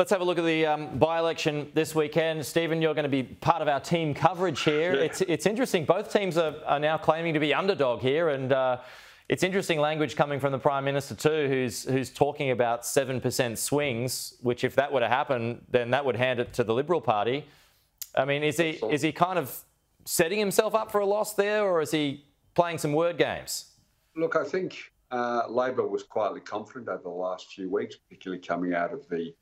Let's have a look at the by-election this weekend. Stephen, you're going to be part of our team coverage here. Yeah. It's interesting. Both teams are now claiming to be underdog here, and it's interesting language coming from the Prime Minister too, who's talking about 7% swings, which if that were to happen, then that would hand it to the Liberal Party. I mean, is he kind of setting himself up for a loss there, or is he playing some word games? Look, I think Labor was quietly confident over the last few weeks, particularly coming out of the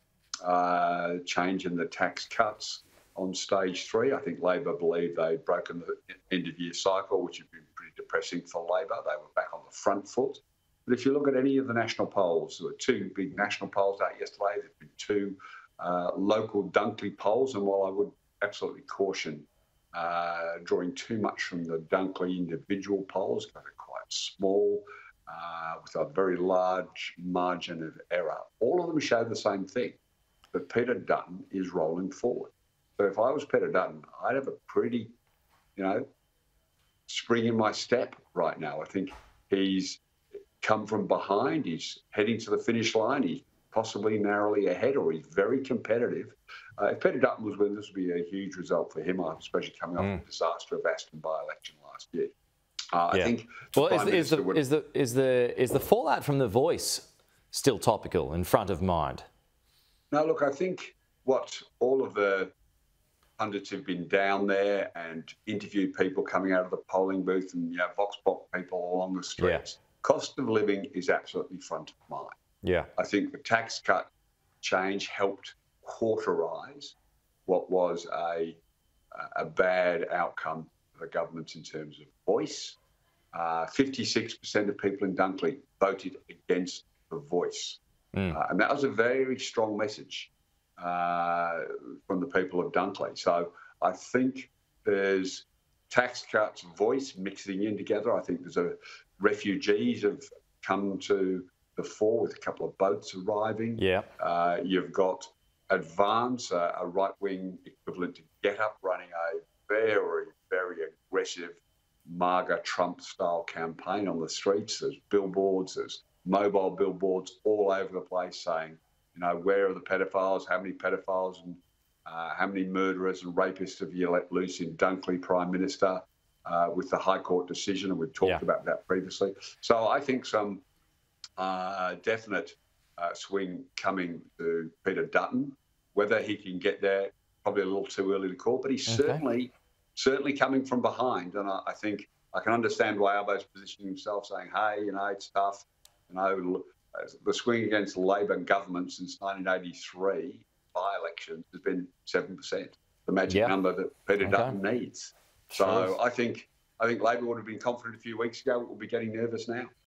change in the tax cuts on stage three. I think Labor believed they'd broken the end-of-year cycle, which had been pretty depressing for Labor. They were back on the front foot. But if you look at any of the national polls, there were two big national polls out yesterday. There have been two local Dunkley polls. And while I would absolutely caution drawing too much from the Dunkley individual polls, because they're quite small, with a very large margin of error, all of them show the same thing, that Peter Dutton is rolling forward. So if I was Peter Dutton, I'd have a pretty, spring in my step right now. I think he's come from behind. He's heading to the finish line. He's possibly narrowly ahead, or he's very competitive. If Peter Dutton was with us, this would be a huge result for him, especially coming off the disaster of Aston by-election last year. I think. Well, is the fallout from the Voice still topical and front of mind? No, look, I think what all of the pundits have been down there and interviewed people coming out of the polling booth and vox pop people along the streets, cost of living is absolutely front of mind. Yeah, I think the tax cut change helped quarterize what was a bad outcome for the government in terms of Voice. 56% of people in Dunkley voted against the Voice. And that was a very strong message from the people of Dunkley. So I think there's tax cuts, Voice mixing in together. I think there's refugees have come to the fore with a couple of boats arriving. Yeah. You've got Advance, a right-wing equivalent to GetUp, running a very, very aggressive MAGA Trump-style campaign on the streets. There's billboards, there's mobile billboards all over the place saying, where are the pedophiles? How many pedophiles and how many murderers and rapists have you let loose in Dunkley, Prime Minister, with the High Court decision? And we've talked about that previously. So I think some definite swing coming to Peter Dutton. Whether he can get there, probably a little too early to call, but he's certainly coming from behind. And I think I can understand why Albo's positioning himself, saying, hey, it's tough. The swing against Labor government since 1983 by-elections has been 7%, the magic number that Peter Dutton needs. So I think Labor would have been confident a few weeks ago. It will be getting nervous now.